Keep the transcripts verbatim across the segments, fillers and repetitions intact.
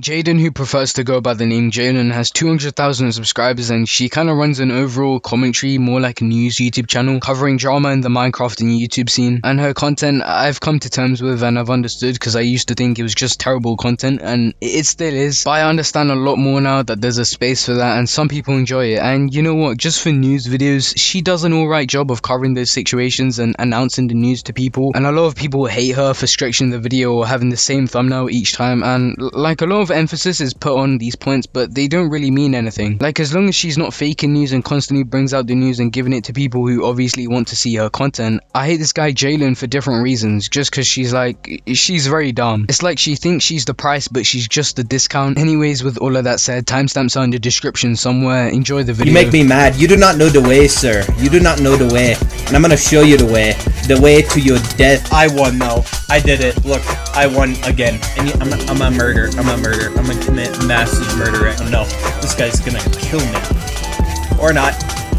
Jadyn, who prefers to go by the name Jadyn, has two hundred thousand subscribers, and she kinda runs an overall commentary, more like a news YouTube channel, covering drama in the Minecraft and YouTube scene. And her content, I've come to terms with and I've understood, because I used to think it was just terrible content, and it still is. But I understand a lot more now that there's a space for that, and some people enjoy it. And you know what, just for news videos, she does an alright job of covering those situations and announcing the news to people. And a lot of people hate her for stretching the video or having the same thumbnail each time, and like a lot of emphasis is put on these points, but they don't really mean anything. Like, as long as she's not faking news and constantly brings out the news and giving it to people who obviously want to see her content. I hate this guy Jadyn for different reasons, just because she's like, she's very dumb. It's like she thinks she's the price, but she's just the discount. Anyways, with all of that said, timestamps are in the description somewhere. Enjoy the video. You make me mad. You do not know the way, sir. You do not know the way, and I'm gonna show you the way. The way to your death. I won though. I did it. Look, I won again. And I'm a, I'm a murder. I'm a murder. I'm gonna commit massive murder. Oh no, this guy's gonna kill me. Or not.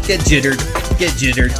Get jittered. Get jittered.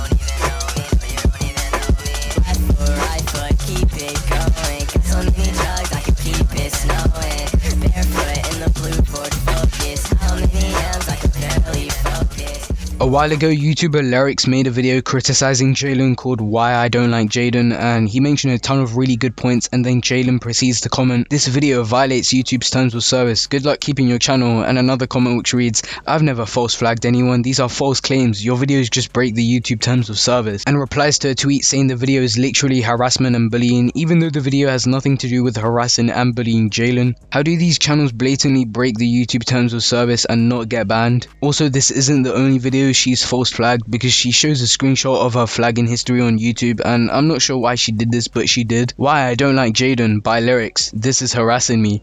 A while ago, YouTuber Lerix made a video criticizing Jadyn called Why I Don't Like Jadyn, and he mentioned a ton of really good points, and then Jadyn proceeds to comment, "This video violates YouTube's terms of service, good luck keeping your channel," and another comment which reads, "I've never false flagged anyone, these are false claims, your videos just break the YouTube terms of service," and replies to a tweet saying the video is literally harassment and bullying, even though the video has nothing to do with harassing and bullying Jadyn. How do these channels blatantly break the YouTube terms of service and not get banned? Also, this isn't the only video she's false flagged, because she shows a screenshot of her flagging history on YouTube, and I'm not sure why she did this, but she did. "Why I Don't Like Jadyn" by Lerix. This is harassing me.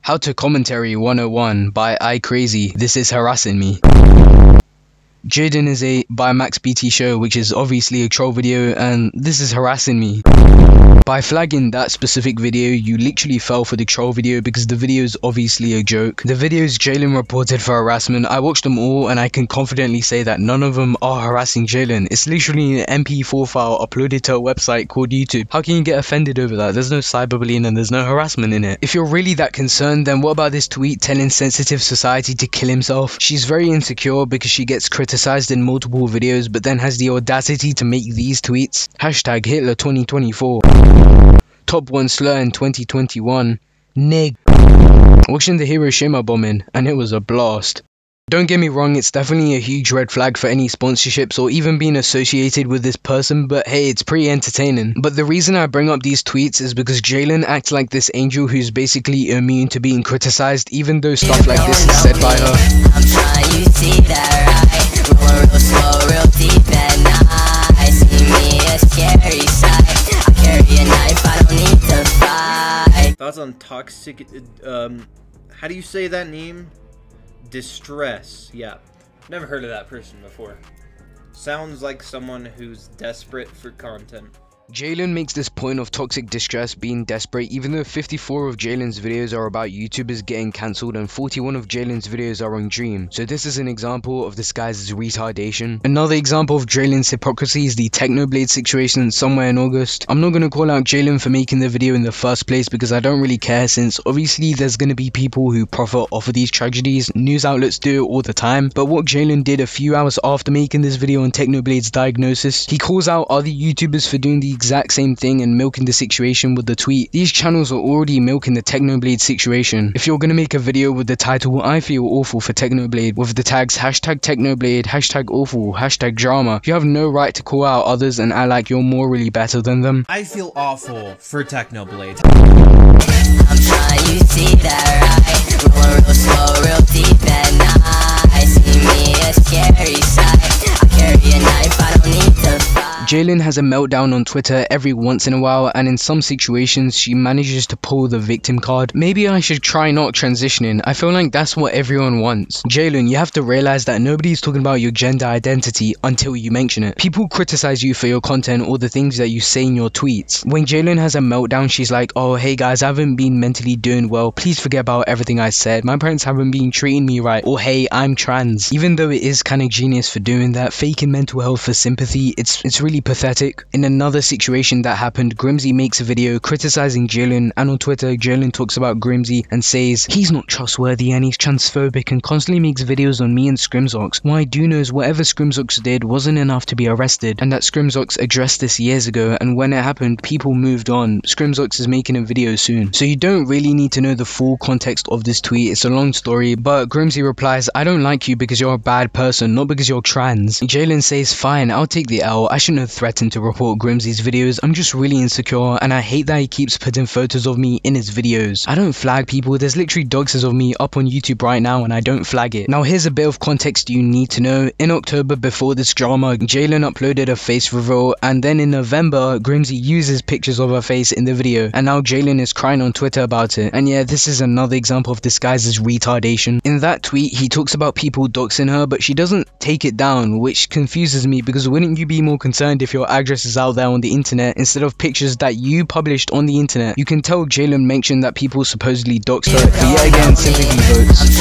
"How to Commentary one oh one" by I Crazy. This is harassing me. "Jadyn is a" by Max B T Show, which is obviously a troll video, and this is harassing me. "By flagging that specific video, you literally fell for the troll video because the video is obviously a joke. The videos Jadyn reported for harassment, I watched them all, and I can confidently say that none of them are harassing Jadyn. It's literally an M P four file uploaded to a website called YouTube. How can you get offended over that? There's no cyberbullying and there's no harassment in it. If you're really that concerned, then what about this tweet telling Sensitive Society to kill himself?" She's very insecure because she gets criticized in multiple videos, but then has the audacity to make these tweets. Hashtag Hitler twenty twenty-four. Top one slur in twenty twenty-one. Nig. Watching the Hiroshima bombing, and it was a blast. Don't get me wrong, it's definitely a huge red flag for any sponsorships or even being associated with this person, but hey, it's pretty entertaining. But the reason I bring up these tweets is because Jadyn acts like this angel who's basically immune to being criticized, even though stuff like this is said by her. I'm trying, you see that, right? Roll real slow, real deep and I see me a scary sight. I carry a knife, I don't need to fight. Thoughts on toxic, um, how do you say that name? Distress. Yeah, never heard of that person before. Sounds like someone who's desperate for content. Jadyn makes this point of toxic distress being desperate, even though fifty-four of Jadyn's videos are about YouTubers getting cancelled and forty-one of Jadyn's videos are on Dream, so this is an example of this guy's retardation. Another example of Jadyn's hypocrisy is the Technoblade situation somewhere in August. I'm not going to call out Jadyn for making the video in the first place because I don't really care, since obviously there's going to be people who profit off of these tragedies, news outlets do it all the time, but what Jadyn did a few hours after making this video on Technoblade's diagnosis, he calls out other YouTubers for doing the exact same thing and milking the situation with the tweet. These channels are already milking the Technoblade situation. If you're gonna make a video with the title "I feel awful for Technoblade" with the tags hashtag Technoblade, hashtag awful, hashtag drama, you have no right to call out others and act like you're morally better than them. I feel awful for Technoblade. I'm trying, you see that, right? Roll real slow, real deep and I see me a scary sight. I carry a knife, I don't need to fight. Jadyn has a meltdown on Twitter every once in a while, and in some situations she manages to pull the victim card. Maybe I should try not transitioning. I feel like that's what everyone wants. Jadyn, you have to realize that nobody's talking about your gender identity until you mention it. People criticize you for your content or the things that you say in your tweets. When Jadyn has a meltdown, she's like, "Oh hey guys, I haven't been mentally doing well, please forget about everything I said, my parents haven't been treating me right," or "Hey, I'm trans." Even though it is kind of genius for doing that, faking mental health for sympathy, it's, it's really pathetic. In another situation that happened, Grimsy makes a video criticizing Jadyn, and on Twitter, Jadyn talks about Grimsy and says he's not trustworthy and he's transphobic and constantly makes videos on me and Scrimzox. Why do knows whatever Scrimzox did wasn't enough to be arrested, and that Scrimzox addressed this years ago, and when it happened, people moved on. Scrimzox is making a video soon, so you don't really need to know the full context of this tweet. It's a long story, but Grimsy replies, "I don't like you because you're a bad person, not because you're trans." Jadyn says, "Fine, I'll take the L. I shouldn't have threatened to report Grimsy's videos. I'm just really insecure, and I hate that he keeps putting photos of me in his videos. I don't flag people. There's literally doxes of me up on YouTube right now, and I don't flag it." Now here's a bit of context you need to know. In October, before this drama, Jadyn uploaded a face reveal, and then in November, Grimsy uses pictures of her face in the video, and now Jadyn is crying on Twitter about it. And yeah, this is another example of this guy's retardation. In that tweet, he talks about people doxing her, but she doesn't take it down, which confuses me, because wouldn't you be more concerned if your address is out there on the internet instead of pictures that you published on the internet? You can tell Jadyn mentioned that people supposedly dox her. But yeah, again, sympathy votes.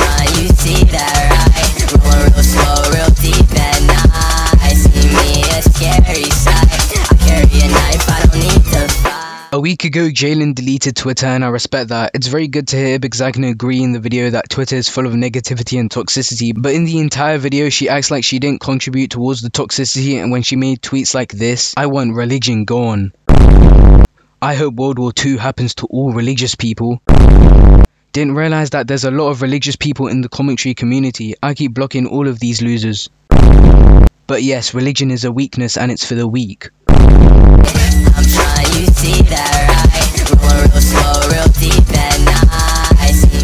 A week ago, Jadyn deleted Twitter, and I respect that. It's very good to hear, because I can agree in the video that Twitter is full of negativity and toxicity, but in the entire video she acts like she didn't contribute towards the toxicity, and when she made tweets like this, "I want religion gone. I hope World War Two happens to all religious people. Didn't realize that there's a lot of religious people in the commentary community. I keep blocking all of these losers. But yes, religion is a weakness and it's for the weak." I'm trying to see that right, roll real slow, real deep and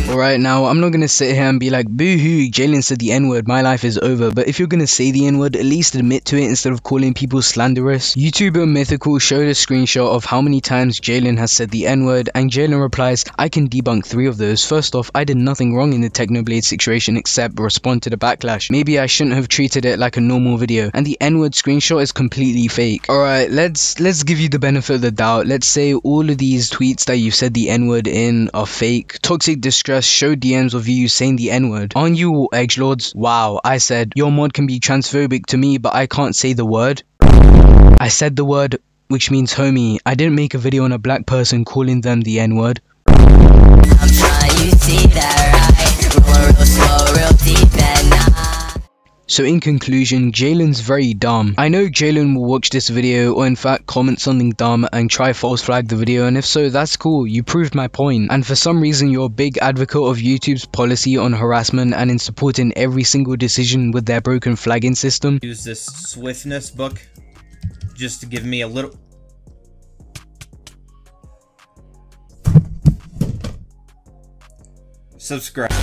Alright, now I'm not gonna sit here and be like, "Boo-hoo, Jadyn said the N-word, my life is over." But if you're gonna say the N-word, at least admit to it instead of calling people slanderous. YouTuber Mythical showed a screenshot of how many times Jadyn has said the N-word, and Jadyn replies, "I can debunk three of those. First off, I did nothing wrong in the Technoblade situation except respond to the backlash. Maybe I shouldn't have treated it like a normal video." And the N-word screenshot is completely fake. Alright, let's let's give you the benefit of the doubt. Let's say all of these tweets that you've said the N-word in are fake. Toxic distress show D Ms of you saying the N-word. "Aren't you all edgelords? Wow, I said your mod can be transphobic to me, but I can't say the word. I said the word, which means homie. I didn't make a video on a black person calling them the N-word." I'm trying to see that right, roll real slow, real deep and So in conclusion, Jadyn's very dumb. I know Jadyn will watch this video, or in fact comment something dumb and try false flag the video, and if so, that's cool, you proved my point. And for some reason you're a big advocate of YouTube's policy on harassment and in supporting every single decision with their broken flagging system. Use this swiftness book just to give me a little... Subscribe.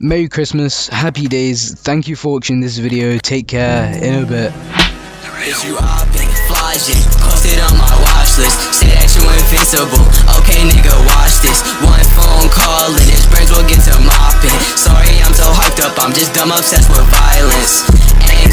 Merry Christmas, happy days, thank you for watching this video, take care, in a bit. Cause you all been fly shit, posted on my watch list, say that you invincible, okay nigga watch this, one phone call and his brains will get to mopping, sorry I'm so hyped up, I'm just dumb obsessed with violence, and